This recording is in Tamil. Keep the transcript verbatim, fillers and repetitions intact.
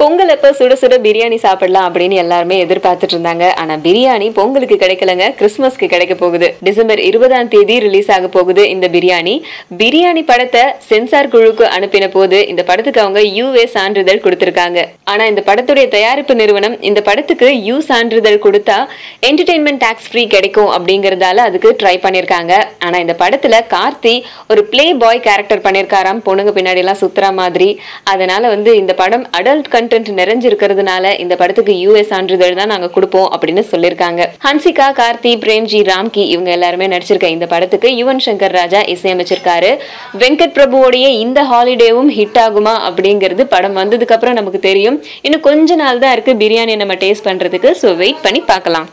பொங்கலுக்கு சுட சுட பிரியாணி சாப்பிடலாம் அப்படினு எல்லாரும் எதிர்பார்த்துட்டு இருந்தாங்க. ஆனா பிரியாணி பொங்கலுக்கு கிடைக்கலங்க, கிறிஸ்மஸ்க்கு கிடைக்க போகுது. டிசம்பர் இருபதாம் தேதி ரிலீஸ் ஆக போகுது இந்த பிரியாணி. பிரியாணி படத்தை சென்சார் குழுக்கு அனுப்பின போது இந்த படத்துக்கு அவங்க யூஏ சான்றிதழ் கொடுத்திருக்காங்க. ஆனா இந்த படத்துடைய தயாரிப்பு நிறுவனம் இந்த படத்துக்கு யூ சான்றிதழ் கொடுத்தா என்டர்டெயின்மெண்ட் டாக்ஸ் ஃப்ரீ கிடைக்கும் அப்படிங்கறதால அதுக்கு ட்ரை பண்ணிருக்காங்க. ஆனா இந்த படத்துல கார்த்தி ஒரு பிளே பாய் கேரக்டர் பண்ணிருக்காராம், பொண்ணுங்க பின்னாடி எல்லாம் சுத்துற மாதிரி. அதனால வந்து இந்த படம் அடல்ட் கண்ட்ரி நிறைஞ்சிருக்கிறதுனால இந்த படத்துக்கு யூஎஸ் சான்றிதழ் தான் நாங்க கொடுப்போம் அப்படின்னு சொல்லியிருக்காங்க. ஹன்சிகா, கார்த்தி, பிரேம்ஜி, ராம்கி இவங்க எல்லாருமே நடிச்சிருக்க இந்த படத்துக்கு யுவன் சங்கர் ராஜா இசையமைச்சிருக்காரு. வெங்கட் பிரபுவோடைய இந்த ஹாலிடேவும் ஹிட் ஆகுமா அப்படிங்கிறது படம் வந்ததுக்கு அப்புறம் நமக்கு தெரியும். இன்னும் கொஞ்ச நாள் தான் இருக்கு பிரியாணி நம்ம டேஸ்ட் பண்றதுக்கு, ஸோ வெயிட் பண்ணி பார்க்கலாம்.